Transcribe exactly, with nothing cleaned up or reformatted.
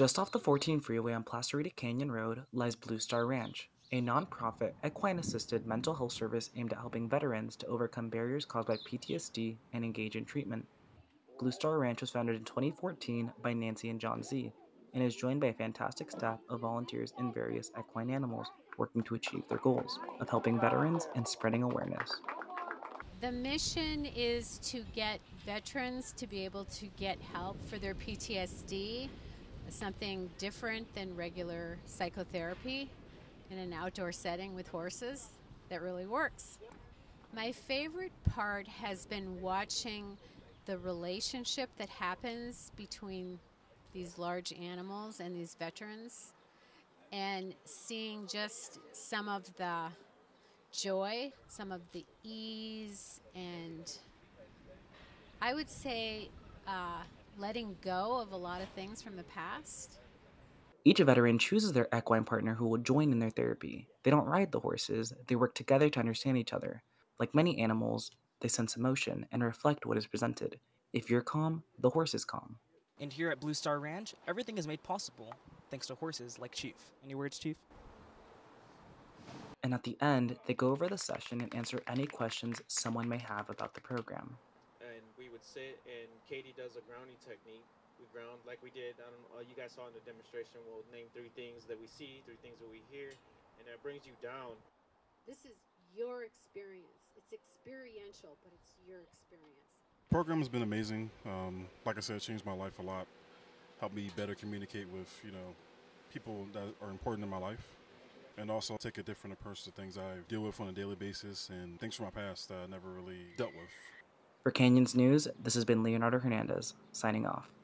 Just off the fourteen freeway on Placerita Canyon Road lies Blue Star Ranch, a non-profit, equine-assisted mental health service aimed at helping veterans to overcome barriers caused by P T S D and engage in treatment. Blue Star Ranch was founded in twenty fourteen by Nancy and John Z, and is joined by a fantastic staff of volunteers in various equine animals working to achieve their goals of helping veterans and spreading awareness. The mission is to get veterans to be able to get help for their P T S D, something different than regular psychotherapy in an outdoor setting with horses that really works. My favorite part has been watching the relationship that happens between these large animals and these veterans, and seeing just some of the joy, some of the ease, and I would say uh, letting go of a lot of things from the past. Each veteran chooses their equine partner who will join in their therapy. They don't ride the horses, they work together to understand each other. Like many animals, they sense emotion and reflect what is presented. If you're calm, the horse is calm. And here at Blue Star Ranch, everything is made possible thanks to horses like Chief. Any words, Chief? And at the end, they go over the session and answer any questions someone may have about the program. And we would sit, and Katie does a grounding technique. We ground like we did, I don't know, you guys saw in the demonstration. We'll name three things that we see, three things that we hear, and that brings you down. This is your experience. It's experiential, but it's your experience. The program has been amazing. Um, like I said, it changed my life a lot. Helped me better communicate with, you know, people that are important in my life. And also take a different approach to things I deal with on a daily basis and things from my past that I never really dealt with. For Canyons News, this has been Leonardo Hernandez, signing off.